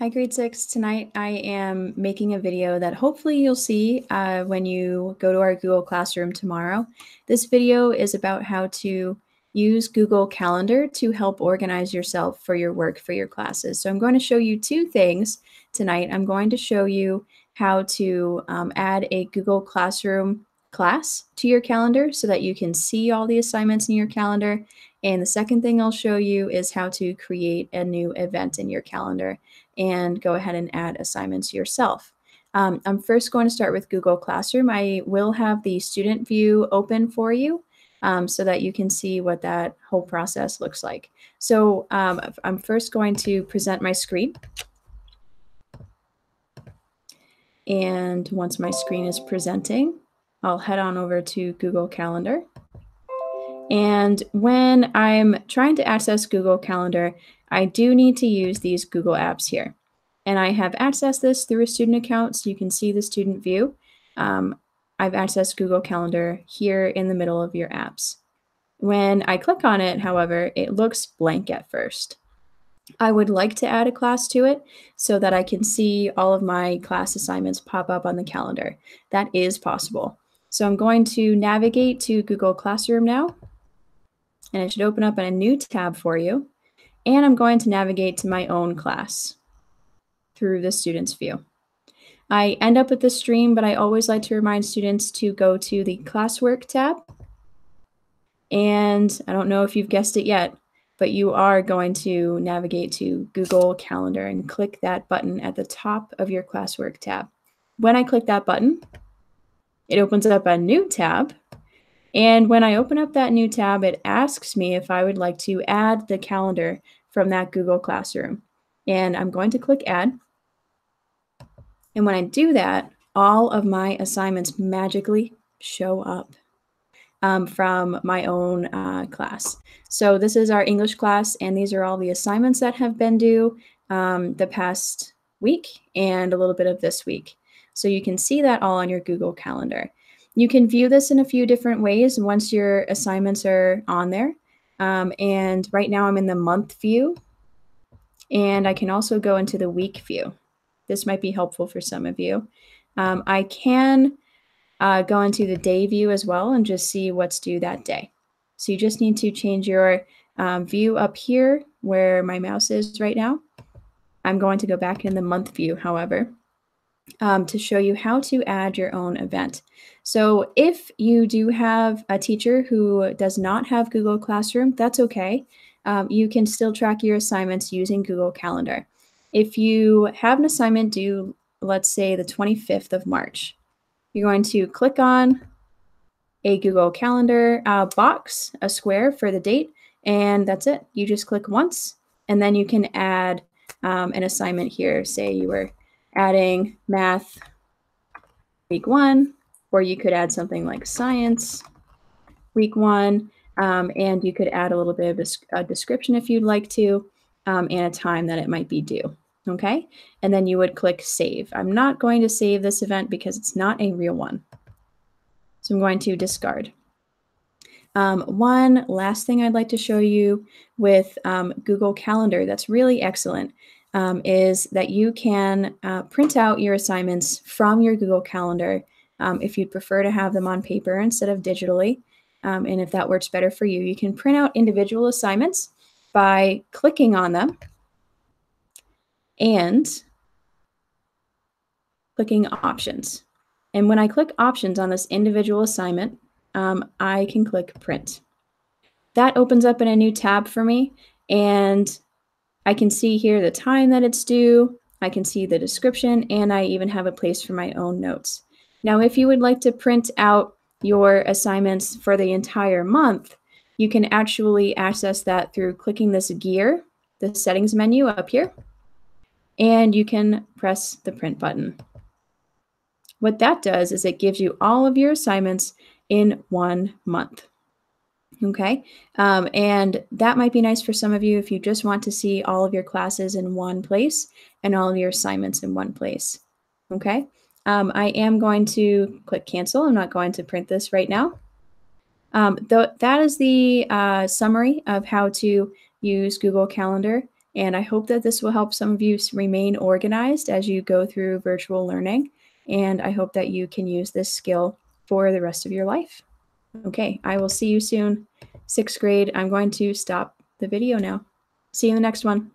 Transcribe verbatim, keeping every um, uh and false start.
Hi, grade six. Tonight I am making a video that hopefully you'll see uh, when you go to our Google Classroom tomorrow. This video is about how to use Google Calendar to help organize yourself for your work for your classes. So I'm going to show you two things tonight. I'm going to show you how to um, add a Google Classroom class to your calendar so that you can see all the assignments in your calendar. And the second thing I'll show you is how to create a new event in your calendar and go ahead and add assignments yourself. Um, I'm first going to start with Google Classroom. I will have the student view open for you um, so that you can see what that whole process looks like. So um, I'm first going to present my screen. And once my screen is presenting, I'll head on over to Google Calendar. And when I'm trying to access Google Calendar, I do need to use these Google apps here. And I have accessed this through a student account, so you can see the student view. Um, I've accessed Google Calendar here in the middle of your apps. When I click on it, however, it looks blank at first. I would like to add a class to it so that I can see all of my class assignments pop up on the calendar. That is possible. So I'm going to navigate to Google Classroom now. And it should open up in a new tab for you. And I'm going to navigate to my own class through the students view. I end up with the stream, but I always like to remind students to go to the classwork tab. And I don't know if you've guessed it yet, but you are going to navigate to Google Calendar and click that button at the top of your classwork tab. When I click that button, it opens up a new tab. And when I open up that new tab, it asks me if I would like to add the calendar from that Google Classroom. And I'm going to click Add. And when I do that, all of my assignments magically show up um, from my own uh, class. So this is our English class, and these are all the assignments that have been due um, the past week and a little bit of this week. So you can see that all on your Google Calendar. You can view this in a few different ways once your assignments are on there. Um, and right now I'm in the month view. And I can also go into the week view. This might be helpful for some of you. Um, I can uh, go into the day view as well and just see what's due that day. So you just need to change your um, view up here where my mouse is right now. I'm going to go back in the month view, however, Um, to show you how to add your own event. So if you do have a teacher who does not have Google Classroom, that's okay. Um, you can still track your assignments using Google Calendar. If you have an assignment due, let's say the twenty-fifth of March, you're going to click on a Google Calendar uh, box, a square for the date, and that's it. You just click once, and then you can add um, an assignment here. Say you were adding math week one, or you could add something like science week one, um, and you could add a little bit of a description if you'd like to, um, and a time that it might be due, okay? And then you would click save. I'm not going to save this event because it's not a real one. So I'm going to discard. Um, one last thing I'd like to show you with um, Google Calendar that's really excellent Um, is that you can uh, print out your assignments from your Google Calendar um, if you'd prefer to have them on paper instead of digitally. Um, and if that works better for you, you can print out individual assignments by clicking on them and clicking options. And when I click options on this individual assignment, um, I can click print. That opens up in a new tab for me, and I can see here the time that it's due, I can see the description, and I even have a place for my own notes. Now, if you would like to print out your assignments for the entire month, you can actually access that through clicking this gear, the settings menu up here, and you can press the print button. What that does is it gives you all of your assignments in one month. Okay, um, and that might be nice for some of you if you just want to see all of your classes in one place and all of your assignments in one place. Okay, um, I am going to click cancel. I'm not going to print this right now. Um, th that is the uh, summary of how to use Google Calendar And I hope that this will help some of you remain organized as you go through virtual learning. And I hope that you can use this skill for the rest of your life. Okay, I will see you soon. Sixth grade, I'm going to stop the video now. See you in the next one.